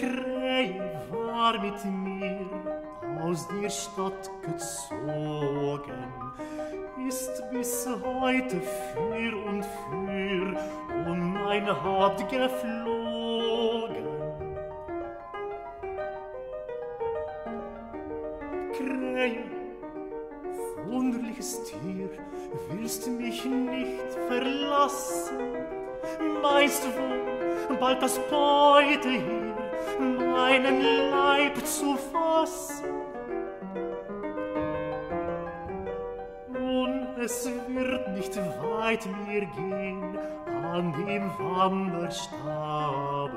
Kraehe war mit mir aus der Stadt gezogen, ist bis heute für um mein Haupt geflogen. Kraehe, wunderliches Tier, willst mich nicht verlassen, weißt wohl, bald das Beute hier meinen Leib zu fassen. Nun, es wird nicht weit mir gehen an dem Wanderstabe.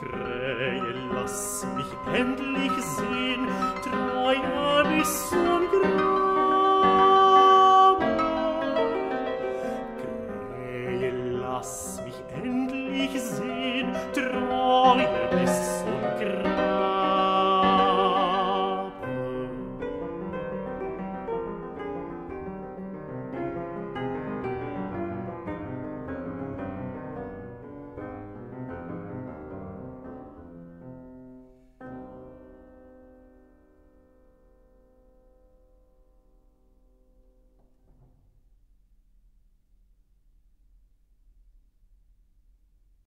Kraehe, lass mich endlich sehen, treue bis zum Grabe. Kraehe, lass mich endlich sehen, treue bis zum Grabe.